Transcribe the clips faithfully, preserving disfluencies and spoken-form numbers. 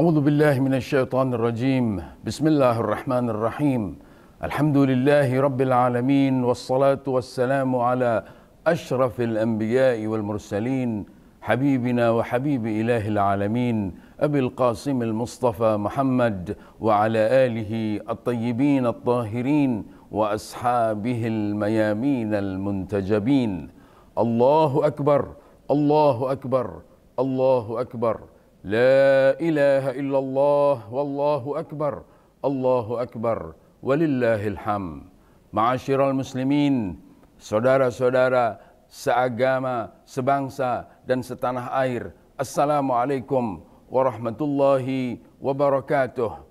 A'udzu billahi minasyaitonir rajim. Bismillahirrahmanirrahim. Alhamdulillahi rabbil alamin wassalatu wassalamu ala asyrafil anbiya'i wal mursalin habibina wa habibi ilahil alamin Abil Qasim al-Mustafa Muhammad wa ala alihi at-tayyibin at-tahirin wa ashabihil mayamin al-muntajabin. Allahu akbar, Allahu akbar, Allahu akbar. La ilaha illallah wallahu akbar, Allahu akbar, walillahil hamd. Ma'asyiral muslimin, saudara-saudara seagama, sebangsa dan setanah air, assalamualaikum warahmatullahi wabarakatuh.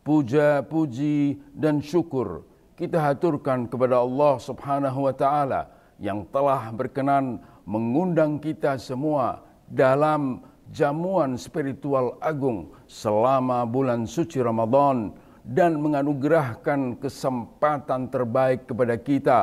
Puja, puji dan syukur kita haturkan kepada Allah Subhanahu wa taala yang telah berkenan mengundang kita semua dalam jamuan spiritual agung selama bulan suci Ramadan dan menganugerahkan kesempatan terbaik kepada kita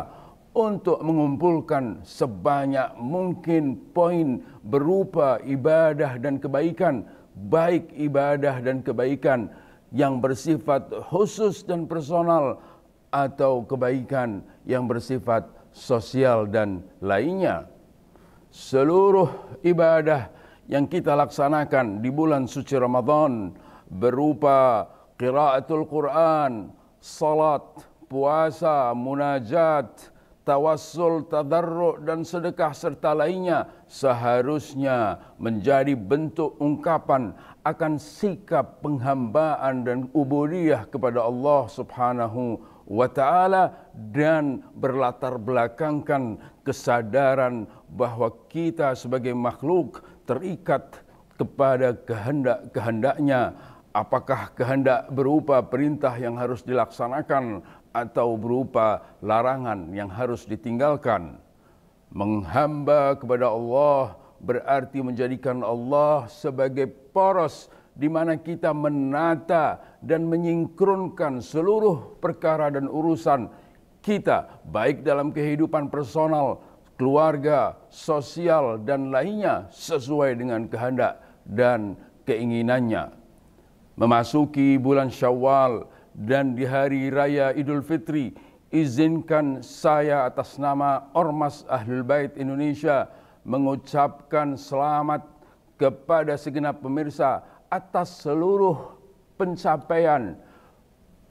untuk mengumpulkan sebanyak mungkin poin berupa ibadah dan kebaikan, baik ibadah dan kebaikan yang bersifat khusus dan personal atau kebaikan yang bersifat sosial dan lainnya. Seluruh ibadah yang kita laksanakan di bulan suci Ramadan berupa qiraatul Quran, salat, puasa, munajat, tawassul, tadarru dan sedekah serta lainnya seharusnya menjadi bentuk ungkapan akan sikap penghambaan dan ubudiyah kepada Allah Subhanahu wa taala dan berlatar belakangkan kesadaran bahwa kita sebagai makhluk terikat kepada kehendak-kehendaknya, apakah kehendak berupa perintah yang harus dilaksanakan atau berupa larangan yang harus ditinggalkan. Menghamba kepada Allah berarti menjadikan Allah sebagai poros di mana kita menata dan menyingkronkan seluruh perkara dan urusan kita, baik dalam kehidupan personal, keluarga, sosial dan lainnya sesuai dengan kehendak dan keinginannya. Memasuki bulan Syawal dan di hari raya Idul Fitri, izinkan saya atas nama Ormas Ahlul Bait Indonesia mengucapkan selamat kepada segenap pemirsa atas seluruh pencapaian,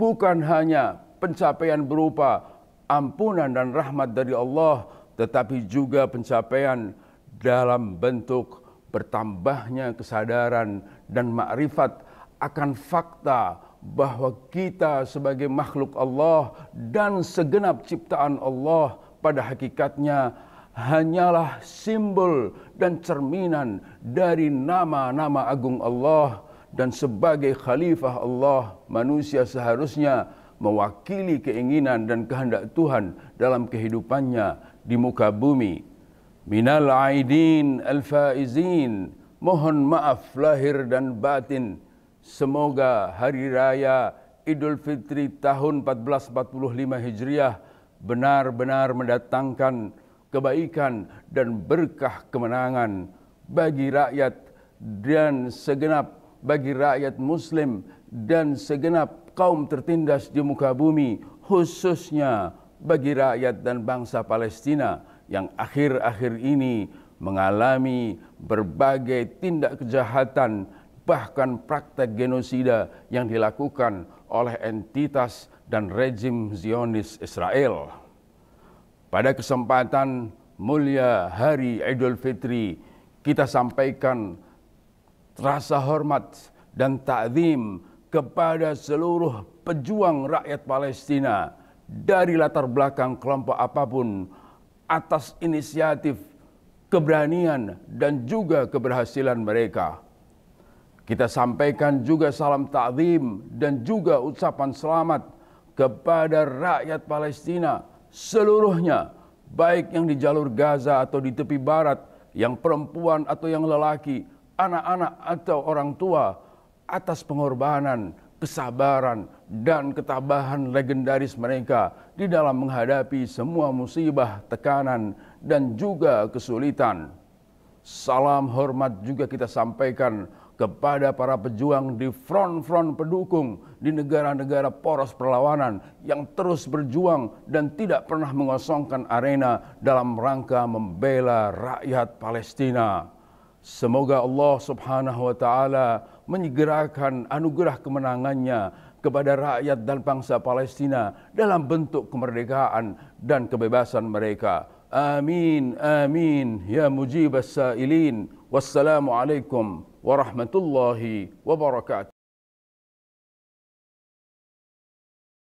bukan hanya pencapaian berupa ampunan dan rahmat dari Allah, tetapi juga pencapaian dalam bentuk bertambahnya kesadaran dan makrifat akan fakta bahwa kita sebagai makhluk Allah dan segenap ciptaan Allah pada hakikatnya hanyalah simbol dan cerminan dari nama-nama agung Allah, dan sebagai khalifah Allah manusia seharusnya mewakili keinginan dan kehendak Tuhan dalam kehidupannya di muka bumi. Minal aidin al-faizin, mohon maaf lahir dan batin. Semoga hari raya Idul Fitri tahun seribu empat ratus empat puluh lima Hijriah benar-benar mendatangkan kebaikan dan berkah kemenangan bagi rakyat dan segenap bagi rakyat muslim dan segenap kaum tertindas di muka bumi, khususnya bagi rakyat dan bangsa Palestina yang akhir-akhir ini mengalami berbagai tindak kejahatan, bahkan praktek genosida yang dilakukan oleh entitas dan rejim Zionis Israel. Pada kesempatan mulia hari Idul Fitri, kita sampaikan rasa hormat dan ta'zim kepada seluruh pejuang rakyat Palestina dari latar belakang kelompok apapun atas inisiatif, keberanian dan juga keberhasilan mereka. Kita sampaikan juga salam ta'zim dan juga ucapan selamat kepada rakyat Palestina seluruhnya, baik yang di jalur Gaza atau di tepi barat, yang perempuan atau yang lelaki, anak-anak atau orang tua, atas pengorbanan, kesabaran dan ketabahan legendaris mereka di dalam menghadapi semua musibah, tekanan dan juga kesulitan. Salam hormat juga kita sampaikan kepada para pejuang di front-front pendukung di negara-negara poros perlawanan yang terus berjuang dan tidak pernah mengosongkan arena dalam rangka membela rakyat Palestina. Semoga Allah Subhanahu wa Ta'ala menyegerakan anugerah kemenangannya kepada rakyat dan bangsa Palestina dalam bentuk kemerdekaan dan kebebasan mereka. Amin, amin, ya mujibas sa'ilin. Wassalamualaikum warahmatullahi wabarakatuh.